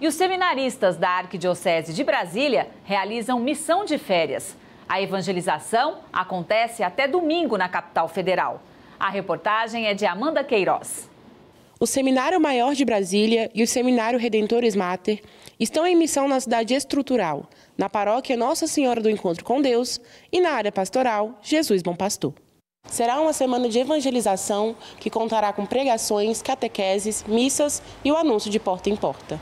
E os seminaristas da Arquidiocese de Brasília realizam missão de férias. A evangelização acontece até domingo na capital federal. A reportagem é de Amanda Queiroz. O Seminário Maior de Brasília e o Seminário Redentores Mater estão em missão na cidade estrutural, na paróquia Nossa Senhora do Encontro com Deus e na área pastoral Jesus Bom Pastor. Será uma semana de evangelização que contará com pregações, catequeses, missas e o anúncio de porta em porta.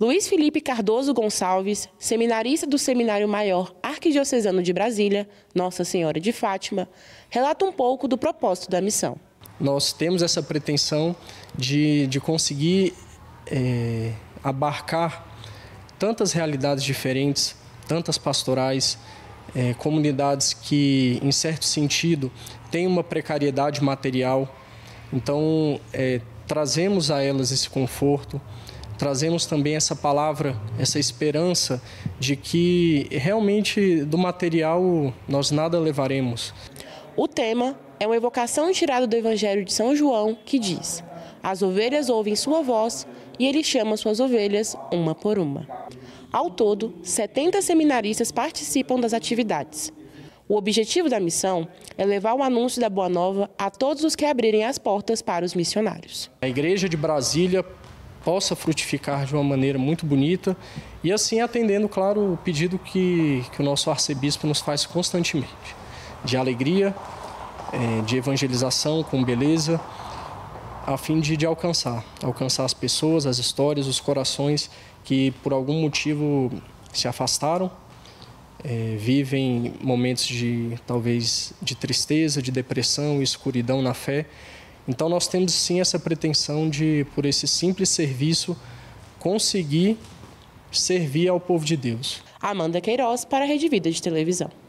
Luiz Felipe Cardoso Gonçalves, seminarista do Seminário Maior Arquidiocesano de Brasília, Nossa Senhora de Fátima, relata um pouco do propósito da missão. Nós temos essa pretensão de conseguir abarcar tantas realidades diferentes, tantas pastorais, comunidades que, em certo sentido, têm uma precariedade material. Então, trazemos a elas esse conforto, trazemos também essa palavra, essa esperança de que realmente do material nós nada levaremos. O tema é uma evocação tirada do Evangelho de São João, que diz: as ovelhas ouvem sua voz e ele chama suas ovelhas uma por uma. Ao todo, 70 seminaristas participam das atividades. O objetivo da missão é levar o anúncio da Boa Nova a todos os que abrirem as portas para os missionários. A Igreja de Brasília possa frutificar de uma maneira muito bonita e assim atendendo, claro, o pedido que o nosso arcebispo nos faz constantemente, de alegria, de evangelização com beleza, a fim de alcançar as pessoas, as histórias, os corações que por algum motivo se afastaram, vivem momentos de talvez de tristeza, de depressão, escuridão na fé. Então nós temos sim essa pretensão de, por esse simples serviço, conseguir servir ao povo de Deus. Amanda Queiroz para a Rede Vida de Televisão.